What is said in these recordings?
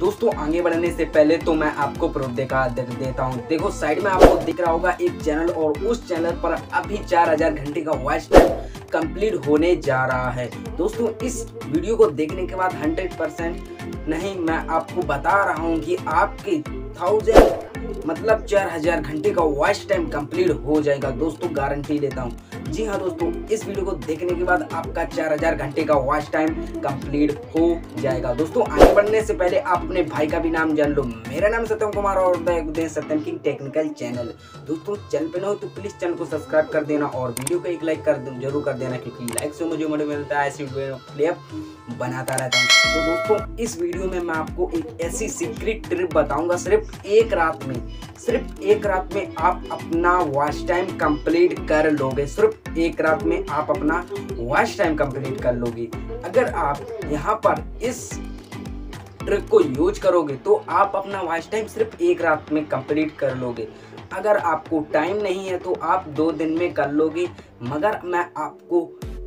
दोस्तों आगे बढ़ने से पहले तो मैं आपको प्रूफ दिखा देता हूँ। देखो साइड में आपको दिख रहा होगा एक चैनल और उस चैनल पर अभी 4000 घंटे का वॉच टाइम कंप्लीट होने जा रहा है। दोस्तों इस वीडियो को देखने के बाद 100% नहीं, मैं आपको बता रहा हूँ कि आपके 4000 घंटे का वॉच टाइम कंप्लीट हो जाएगा। दोस्तों गारंटी देता हूँ। जी हाँ दोस्तों, इस वीडियो को देखने के बाद आपका 4000 घंटे का वॉच टाइम कंप्लीट हो जाएगा। दोस्तों आगे बढ़ने से पहले आप अपने भाई का भी नाम जान लो। मेरा नाम सत्यम कुमार और मैं सत्यम किंग टेक्निकल चैनल। दोस्तों चैनल पे न हो तो प्लीज चैनल को सब्सक्राइब कर देना और वीडियो को एक लाइक जरूर कर देना, क्योंकि लाइक से मुझे मोटिवेशन मिलता है, ऐसी वीडियो क्लिप बनाता रहता हूँ। तो दोस्तों इस वीडियो में मैं आपको एक ऐसी सीक्रेट ट्रिक बताऊंगा, सिर्फ एक रात में आप अपना वॉच टाइम कंप्लीट कर लोगे। सिर्फ एक रात में आप अपना वॉच टाइम कंप्लीट कर लोगे। अगर आप यहाँ पर इस ट्रिक को यूज करोगे तो आप अपना वॉच टाइम सिर्फ एक रात में कंप्लीट कर लोगे। अगर आपको टाइम नहीं है तो आप 2 दिन में कर लोगे, मगर मैं आपको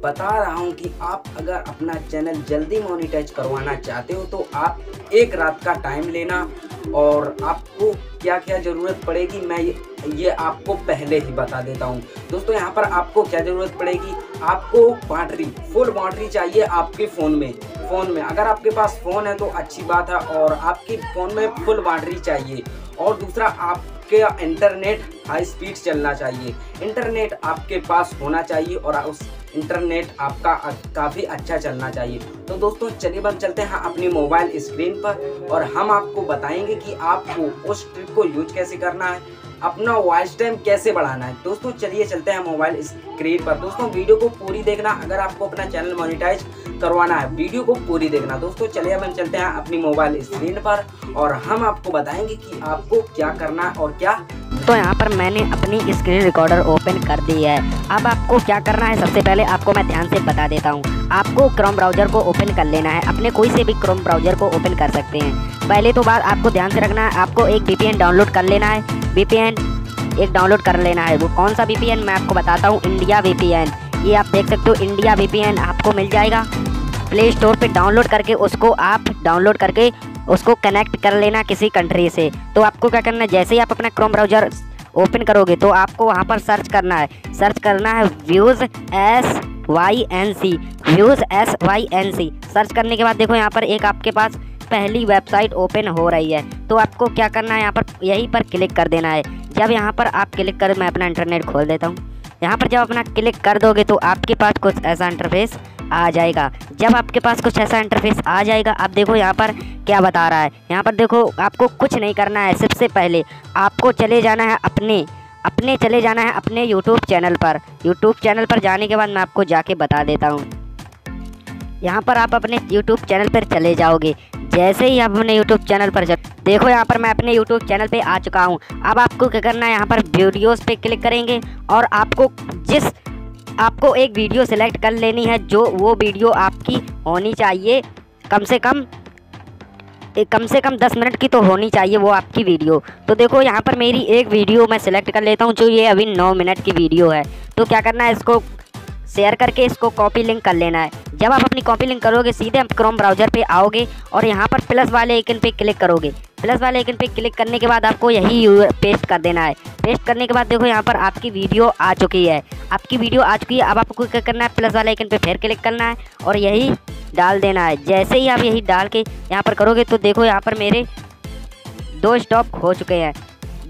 बता रहा हूं कि आप अगर अपना चैनल जल्दी मोनेटाइज करवाना चाहते हो तो आप एक रात का टाइम लेना, और आपको क्या क्या ज़रूरत पड़ेगी मैं ये आपको पहले ही बता देता हूँ। दोस्तों यहाँ पर आपको क्या ज़रूरत पड़ेगी, आपको बैटरी, फुल बैटरी चाहिए आपके फ़ोन में। अगर आपके पास फ़ोन है तो अच्छी बात है, और आपके फ़ोन में फुल बैटरी चाहिए। और दूसरा आपके इंटरनेट हाई स्पीड चलना चाहिए, इंटरनेट आपके पास होना चाहिए और उस इंटरनेट आपका काफ़ी अच्छा चलना चाहिए। तो दोस्तों चलिए हम चलते हैं अपने मोबाइल स्क्रीन पर और हम आपको बताएंगे कि आपको उस ट्रिक को यूज कैसे करना है, अपना वॉच टाइम कैसे बढ़ाना है। दोस्तों चलिए चलते हैं मोबाइल स्क्रीन पर। दोस्तों वीडियो को पूरी देखना अगर आपको अपना चैनल मोनेटाइज करवाना है, वीडियो को पूरी देखना। दोस्तों चलिए हम चलते हैं अपनी मोबाइल स्क्रीन पर और हम आपको बताएंगे कि आपको क्या करना है और क्या। तो यहाँ पर मैंने अपनी स्क्रीन रिकॉर्डर ओपन कर दी है। अब आपको क्या करना है सबसे पहले आपको मैं ध्यान से बता देता हूँ। आपको क्रोम ब्राउज़र को ओपन कर लेना है, अपने कोई से भी क्रोम ब्राउज़र को ओपन कर सकते हैं। पहले तो बात आपको ध्यान से रखना है, आपको एक VPN डाउनलोड कर लेना है, VPN एक डाउनलोड कर लेना है। वो कौन सा VPN मैं आपको बताता हूँ, इंडिया VPN। ये आप देख सकते हो, इंडिया VPN आपको मिल जाएगा प्ले स्टोर पर। डाउनलोड करके उसको आप डाउनलोड करके उसको कनेक्ट कर लेना किसी कंट्री से। तो आपको क्या करना है, जैसे ही आप अपना क्रोम ब्राउज़र ओपन करोगे तो आपको वहाँ पर सर्च करना है व्यूज़ SYNC। सर्च करने के बाद देखो यहाँ पर एक आपके पास पहली वेबसाइट ओपन हो रही है। तो आपको क्या करना है, यहाँ पर यहीं पर क्लिक कर देना है। जब यहाँ पर आप क्लिक कर, मैं अपना इंटरनेट खोल देता हूँ। यहाँ पर जब अपना क्लिक कर दोगे तो आपके पास कुछ ऐसा इंटरफेस आ जाएगा। जब आपके पास कुछ ऐसा इंटरफेस आ जाएगा, आप देखो यहाँ पर क्या बता रहा है। यहाँ पर देखो आपको कुछ नहीं करना है। सबसे पहले आपको चले जाना है अपने YouTube चैनल पर। YouTube चैनल पर जाने के बाद मैं आपको जाके बता देता हूँ। यहाँ पर आप अपने YouTube चैनल पर चले जाओगे। जैसे ही आप अपने YouTube चैनल पर देखो यहाँ पर मैं अपने YouTube चैनल पे आ चुका हूँ। अब आपको क्या करना है, यहाँ पर वीडियोज़ पे क्लिक करेंगे और आपको एक वीडियो सेलेक्ट कर लेनी है। वो वीडियो आपकी होनी चाहिए कम से कम 10 मिनट की तो होनी चाहिए वो आपकी वीडियो। तो देखो यहाँ पर मेरी एक वीडियो मैं सेलेक्ट कर लेता हूँ, जो ये अभी 9 मिनट की वीडियो है। तो क्या करना है, इसको शेयर करके इसको कॉपी लिंक कर लेना है। जब आप अपनी कॉपी लिंक करोगे सीधे आप क्रोम ब्राउज़र पे आओगे और यहाँ पर प्लस वाले आइकन पे क्लिक करोगे। प्लस वाले आइकन पे क्लिक करने के बाद आपको यही पेस्ट कर देना है। पेस्ट करने के बाद देखो यहाँ पर आपकी वीडियो आ चुकी है। अब आपको क्या करना है, प्लस वाले आइकन पे फिर क्लिक करना है और यही डाल देना है। जैसे ही आप यही डाल के यहाँ पर करोगे तो देखो यहाँ पर मेरे 2 स्टॉप हो चुके हैं।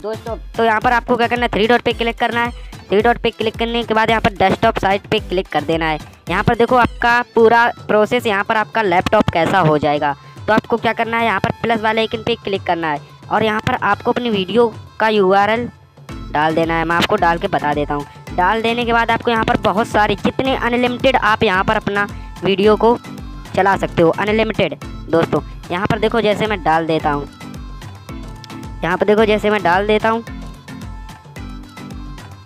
2 स्टॉप, तो यहाँ पर आपको क्या करना है, 3 डॉट पे क्लिक करना है। 3 डॉट पे क्लिक करने के बाद यहाँ पर डेस्कटॉप साइट पे क्लिक कर देना है। यहाँ पर देखो आपका पूरा प्रोसेस, यहाँ पर आपका लैपटॉप कैसा हो जाएगा। तो आपको क्या करना है, यहाँ पर प्लस वाले आइकन पे क्लिक करना है और यहाँ पर आपको अपनी वीडियो का URL डाल देना है। मैं आपको डाल के बता देता हूँ। डाल देने के बाद आपको यहाँ पर बहुत सारे जितने अनलिमिटेड आप यहाँ पर अपना वीडियो को चला सकते हो, अनलिमिटेड। दोस्तों यहाँ पर देखो जैसे मैं डाल देता हूँ,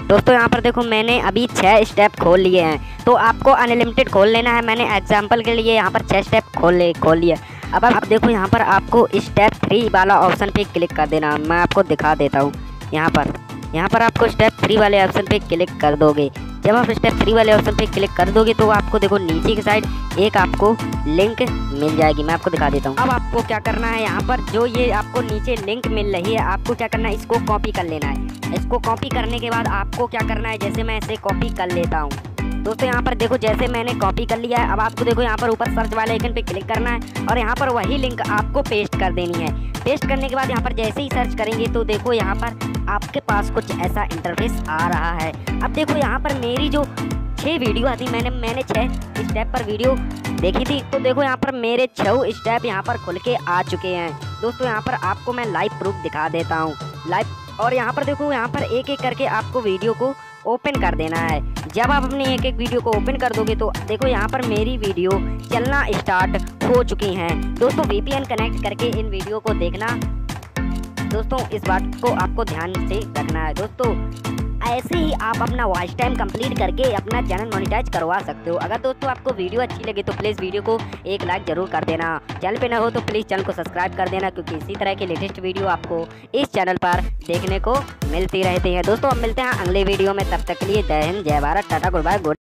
दोस्तों यहाँ पर देखो मैंने अभी 6 स्टेप खोल लिए हैं। तो आपको अनलिमिटेड खोल लेना है। मैंने एग्जांपल के लिए यहाँ पर 6 स्टेप खोल लिए। अब आप देखो यहाँ पर आपको स्टेप 3 वाला ऑप्शन पे क्लिक कर देना। मैं आपको दिखा देता हूँ। यहाँ पर आपको स्टेप 3 वाले ऑप्शन पे क्लिक कर दोगे। जब आप स्टेप 3 वाले ऑप्शन पे क्लिक कर दोगे तो आपको देखो नीचे की साइड एक आपको लिंक मिल जाएगी, मैं आपको दिखा देता हूँ। अब आपको क्या करना है, यहाँ पर जो ये आपको नीचे लिंक मिल रही है आपको क्या करना है, इसको कॉपी कर लेना है। इसको कॉपी करने के बाद आपको क्या करना है, जैसे मैं इसे कॉपी कर लेता हूँ दोस्तों, यहाँ पर देखो जैसे मैंने कॉपी कर लिया है। अब आपको देखो यहाँ पर ऊपर सर्च वाले आइकन पे क्लिक करना है और यहाँ पर वही लिंक आपको पेस्ट कर देनी है। पेस्ट करने के बाद यहाँ पर जैसे ही सर्च करेंगे तो देखो यहाँ पर आपके पास कुछ ऐसा इंटरफेस आ रहा है। अब देखो यहाँ पर मेरी जो 6 वीडियो आती, मैंने 6 स्टेप पर वीडियो देखी थी, तो देखो यहाँ पर मेरे 6 स्टेप यहाँ पर खुल के आ चुके हैं दोस्तों। यहाँ पर आपको मैं लाइव प्रूफ दिखा देता हूँ लाइव, और यहाँ पर देखो यहाँ पर एक एक करके आपको वीडियो को ओपन कर देना है। जब आप अपने एक एक वीडियो को ओपन कर दोगे तो देखो यहाँ पर मेरी वीडियो चलना स्टार्ट हो चुकी हैं दोस्तों। वीपीएन कनेक्ट करके इन वीडियो को देखना दोस्तों, इस बात को आपको ध्यान से रखना है दोस्तों। ऐसे ही आप अपना वॉच टाइम कंप्लीट करके अपना चैनल मोनेटाइज करवा सकते हो। अगर दोस्तों आपको वीडियो अच्छी लगे तो प्लीज़ वीडियो को एक लाइक ज़रूर कर देना। चैनल पे ना हो तो प्लीज़ चैनल को सब्सक्राइब कर देना, क्योंकि इसी तरह के लेटेस्ट वीडियो आपको इस चैनल पर देखने को मिलती रहती है दोस्तों। अब मिलते हैं अगले वीडियो में, तब तक के लिए जय हिंद, जय Bharat, tata, good bye, good.